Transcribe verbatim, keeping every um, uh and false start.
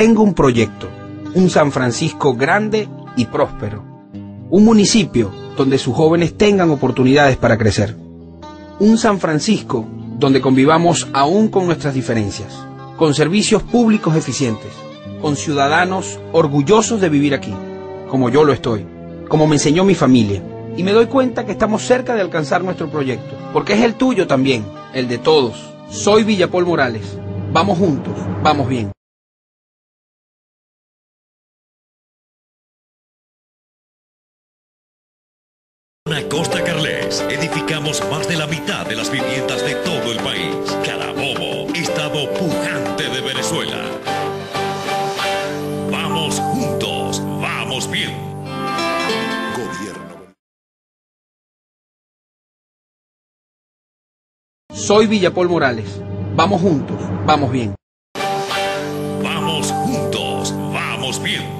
Tengo un proyecto, un San Francisco grande y próspero, un municipio donde sus jóvenes tengan oportunidades para crecer, un San Francisco donde convivamos aún con nuestras diferencias, con servicios públicos eficientes, con ciudadanos orgullosos de vivir aquí, como yo lo estoy, como me enseñó mi familia. Y me doy cuenta que estamos cerca de alcanzar nuestro proyecto, porque es el tuyo también, el de todos. Soy Villapol Morales. Vamos juntos, vamos bien. Costa Carles, edificamos más de la mitad de las viviendas de todo el país. Carabobo, estado pujante de Venezuela. Vamos juntos, vamos bien. Soy Villapol Morales. Vamos juntos, vamos bien. Vamos juntos, vamos bien.